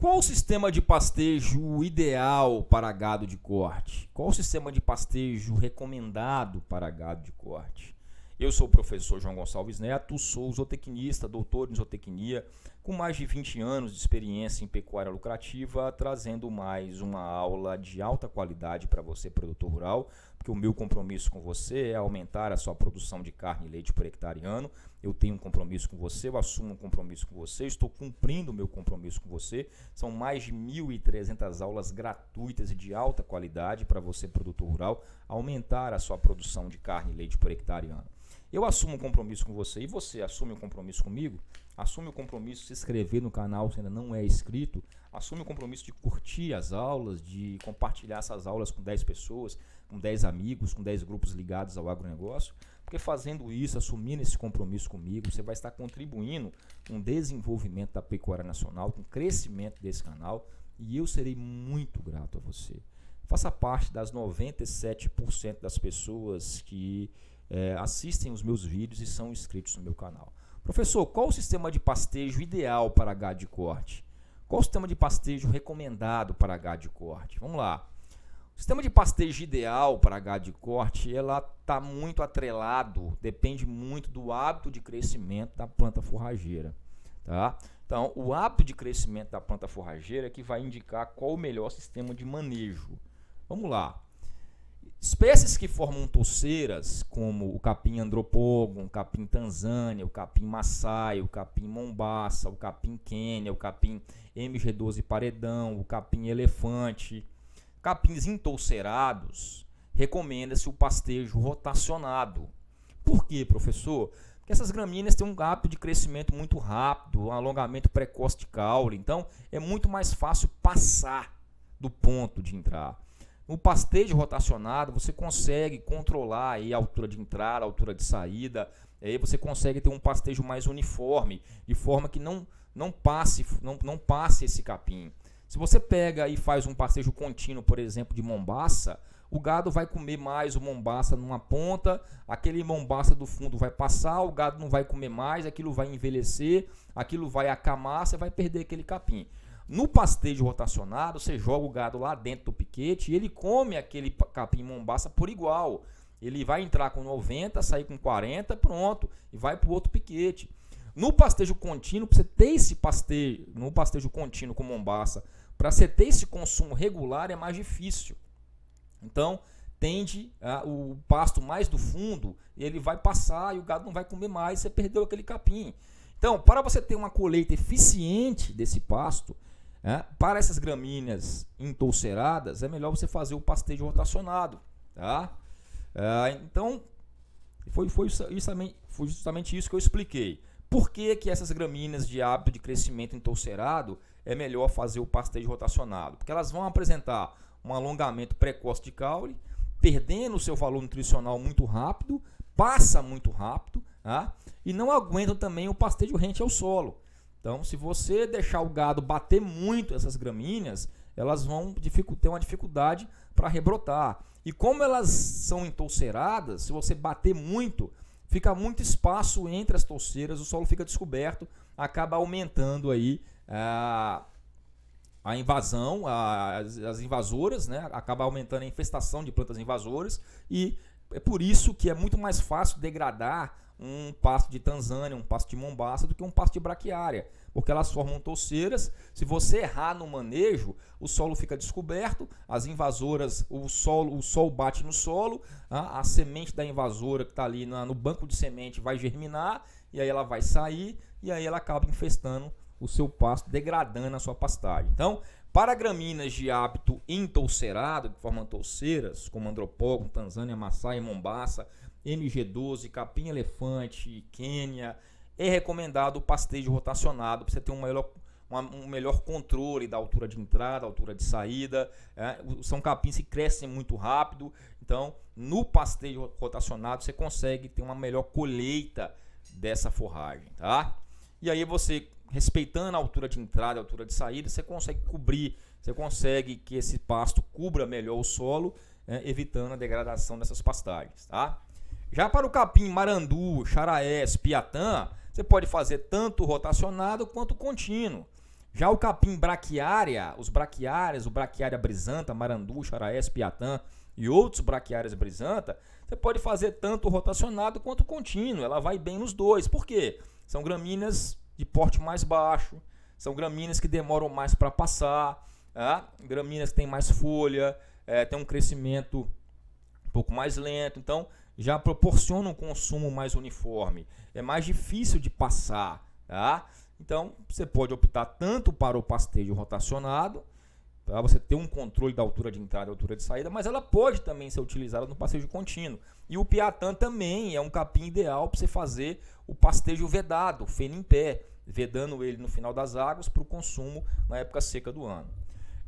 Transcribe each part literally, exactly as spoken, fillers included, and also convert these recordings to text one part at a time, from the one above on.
Qual o sistema de pastejo ideal para gado de corte? Qual o sistema de pastejo recomendado para gado de corte? Eu sou o professor João Gonçalves Neto, sou zootecnista, doutor em zootecnia, com mais de vinte anos de experiência em pecuária lucrativa, trazendo mais uma aula de alta qualidade para você, produtor rural, porque o meu compromisso com você é aumentar a sua produção de carne e leite por hectare ano. Eu tenho um compromisso com você, eu assumo um compromisso com você, estou cumprindo o meu compromisso com você. São mais de mil e trezentas aulas gratuitas e de alta qualidade para você, produtor rural, aumentar a sua produção de carne e leite por hectare ano. Eu assumo um compromisso com você e você assume um compromisso comigo? Assume o compromisso de se inscrever no canal se ainda não é inscrito. Assume o compromisso de curtir as aulas, de compartilhar essas aulas com dez pessoas, com dez amigos, com dez grupos ligados ao agronegócio. Porque fazendo isso, assumindo esse compromisso comigo, você vai estar contribuindo com o desenvolvimento da pecuária nacional, com o crescimento desse canal. E eu serei muito grato a você. Faça parte das noventa e sete por cento das pessoas que é, assistem os meus vídeos e são inscritos no meu canal. Professor, qual o sistema de pastejo ideal para gado de corte? Qual o sistema de pastejo recomendado para gado de corte? Vamos lá. O sistema de pastejo ideal para gado de corte, ela está muito atrelado, depende muito do hábito de crescimento da planta forrageira, tá? Então, o hábito de crescimento da planta forrageira é que vai indicar qual o melhor sistema de manejo. Vamos lá. Espécies que formam touceiras, como o capim Andropogon, o capim Tanzânia, o capim Massai, o capim Mombaça, o capim Quênia, o capim M G doze paredão, o capim elefante, capins entouceirados, recomenda-se o pastejo rotacionado. Por quê, professor? Porque essas gramíneas têm um hábito de crescimento muito rápido, um alongamento precoce de caule, então é muito mais fácil passar do ponto de entrar. No pastejo rotacionado, você consegue controlar aí a altura de entrada, a altura de saída, aí você consegue ter um pastejo mais uniforme, de forma que não, não, passe, não, não passe esse capim. Se você pega e faz um pastejo contínuo, por exemplo, de Mombaça, o gado vai comer mais o Mombaça numa ponta, aquele Mombaça do fundo vai passar, o gado não vai comer mais, aquilo vai envelhecer, aquilo vai acamar, você vai perder aquele capim. No pastejo rotacionado, você joga o gado lá dentro do piquete e ele come aquele capim Mombaça por igual. Ele vai entrar com noventa, sair com quarenta, pronto, e vai para o outro piquete. No pastejo contínuo, para você ter esse pastejo, no pastejo contínuo com Mombaça, para você ter esse consumo regular é mais difícil. Então, tende a, o pasto mais do fundo, ele vai passar e o gado não vai comer mais, você perdeu aquele capim. Então, para você ter uma colheita eficiente desse pasto, É, para essas gramíneas entouceiradas, é melhor você fazer o pastejo rotacionado, tá? É, então, foi, foi, isso, foi justamente isso que eu expliquei. Por que que essas gramíneas de hábito de crescimento entouceirado é melhor fazer o pastejo rotacionado? Porque elas vão apresentar um alongamento precoce de caule, perdendo o seu valor nutricional muito rápido, passa muito rápido, tá? E não aguentam também o pastejo rente ao solo. Então, se você deixar o gado bater muito essas gramíneas, elas vão ter uma dificuldade para rebrotar. E como elas são entouceiradas, se você bater muito, fica muito espaço entre as touceiras, o solo fica descoberto, acaba aumentando aí a, a invasão, a, as, as invasoras, né? Acaba aumentando a infestação de plantas invasoras e é por isso que é muito mais fácil degradar um pasto de Tanzânia, um pasto de Mombaça, do que um pasto de braquiária, porque elas formam touceiras. Se você errar no manejo, o solo fica descoberto, as invasoras, o solo, o sol bate no solo, a, a semente da invasora que está ali na, no banco de semente vai germinar, e aí ela vai sair, e aí ela acaba infestando o seu pasto, degradando a sua pastagem. Então, para gramíneas de hábito entouceirado, que formam touceiras, como Andropogon, Tanzânia, Massai, Mombaça, M G doze, capim elefante, Quênia, é recomendado o pastejo rotacionado para você ter um melhor, uma, um melhor controle da altura de entrada, altura de saída. É, são capins que crescem muito rápido, então no pastejo rotacionado você consegue ter uma melhor colheita dessa forragem, tá? E aí você, respeitando a altura de entrada e a altura de saída, você consegue cobrir, você consegue que esse pasto cubra melhor o solo, é, evitando a degradação dessas pastagens, tá? Já para o capim Marandu, Xaraés, Piatã, você pode fazer tanto rotacionado quanto contínuo. Já o capim braquiária, os braquiárias, o braquiária brizantha, marandu, xaraés, piatã e outros braquiárias brizantha, você pode fazer tanto rotacionado quanto contínuo. Ela vai bem nos dois. Por quê? São gramíneas de porte mais baixo, são gramíneas que demoram mais para passar, tá? Gramíneas que têm mais folha, é, tem um crescimento um pouco mais lento, então já proporciona um consumo mais uniforme. É mais difícil de passar, tá? Então, você pode optar tanto para o pastejo rotacionado, para você ter um controle da altura de entrada e altura de saída, mas ela pode também ser utilizada no pastejo contínuo. E o piatã também é um capim ideal para você fazer o pastejo vedado, feno em pé, vedando ele no final das águas para o consumo na época seca do ano.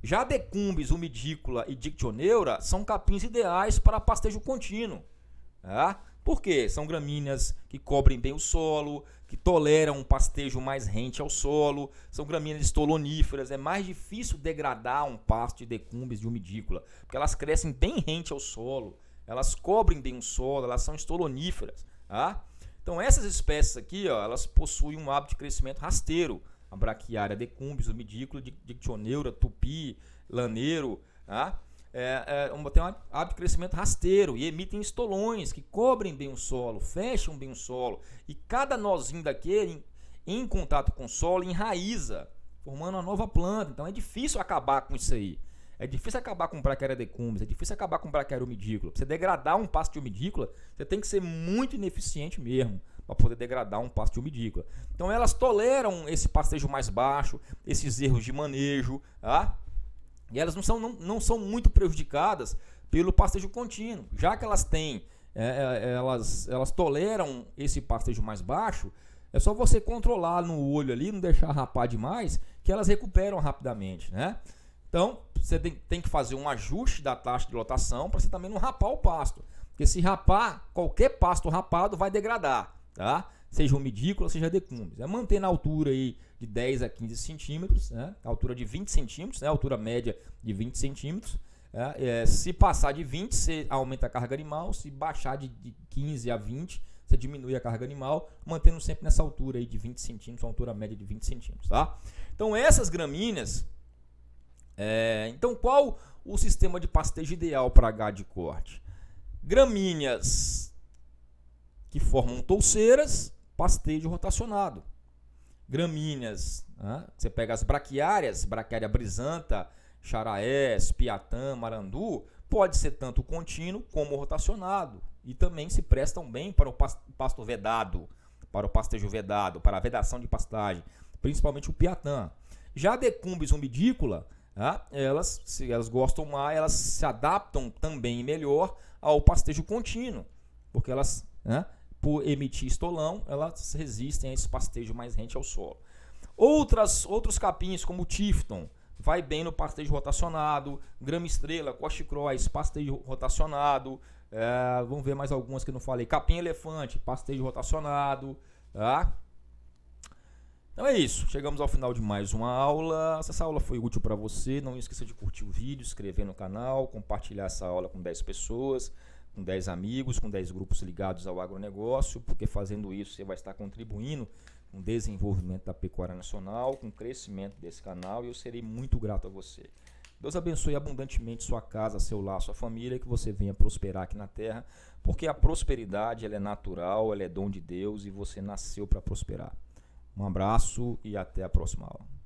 Já decumbis, humidicola e dictyoneura são capins ideais para pastejo contínuo. Tá? Por quê? São gramíneas que cobrem bem o solo, que toleram um pastejo mais rente ao solo, são gramíneas estoloníferas, é mais difícil degradar um pasto de decumbis, de humidícola, porque elas crescem bem rente ao solo, elas cobrem bem o solo, elas são estoloníferas. Tá? Então essas espécies aqui, ó, elas possuem um hábito de crescimento rasteiro, a braquiária decumbis, humidícola, dictyoneura, tupi, laneiro, tá? É, é, um, tem um hábito de crescimento rasteiro e emitem estolões que cobrem bem o solo, fecham bem o solo, e cada nozinho daquele em, em contato com o solo enraiza, formando uma nova planta. Então é difícil acabar com isso aí. É difícil acabar com braquiária decumbis, é difícil acabar com braquiária humidícola. Para você degradar um pasto de humidícola, você tem que ser muito ineficiente mesmo para poder degradar um pasto de humidícola. Então elas toleram esse pastejo mais baixo, esses erros de manejo, tá? E elas não são, não, não são muito prejudicadas pelo pastejo contínuo, já que elas têm, é, elas, elas toleram esse pastejo mais baixo. É só você controlar no olho ali, não deixar rapar demais, que elas recuperam rapidamente, né? Então, você tem, tem que fazer um ajuste da taxa de lotação para você também não rapar o pasto, porque se rapar, qualquer pasto rapado vai degradar, tá? Seja humidícola, seja decumbis. É manter na altura aí de dez a quinze centímetros, né? Altura de vinte centímetros, né? Altura média de vinte centímetros. Né? É, se passar de vinte, você aumenta a carga animal. Se baixar de, de quinze a vinte, você diminui a carga animal, mantendo sempre nessa altura aí de vinte centímetros, altura média de vinte centímetros. Tá? Então, essas gramíneas... É, então, qual o sistema de pastejo ideal para gado de corte? Gramíneas que formam touceiras... Pastejo rotacionado. Gramíneas, né? Você pega as braquiárias, braquiária brizantha, xaraés, piatã, marandu, pode ser tanto contínuo como rotacionado, e também se prestam bem para o pasto vedado, para o pastejo vedado, para a vedação de pastagem, principalmente o piatã. Já a decumbis umidícola, né? elas, se elas gostam mais, elas se adaptam também melhor ao pastejo contínuo, porque elas... Né? Por emitir estolão, elas resistem a esse pastejo mais rente ao solo. Outras, outros capins, como o Tifton, vai bem no pastejo rotacionado, grama estrela, coastcross, pastejo rotacionado, é, vamos ver mais algumas que eu não falei, capim elefante, pastejo rotacionado, tá? Então é isso, chegamos ao final de mais uma aula. Se essa aula foi útil para você, não esqueça de curtir o vídeo, inscrever no canal, compartilhar essa aula com dez pessoas, com dez amigos, com dez grupos ligados ao agronegócio, porque fazendo isso você vai estar contribuindo com o desenvolvimento da pecuária nacional, com o crescimento desse canal, e eu serei muito grato a você. Deus abençoe abundantemente sua casa, seu lar, sua família, que você venha prosperar aqui na terra, porque a prosperidade ela é natural, ela é dom de Deus e você nasceu para prosperar. Um abraço e até a próxima aula.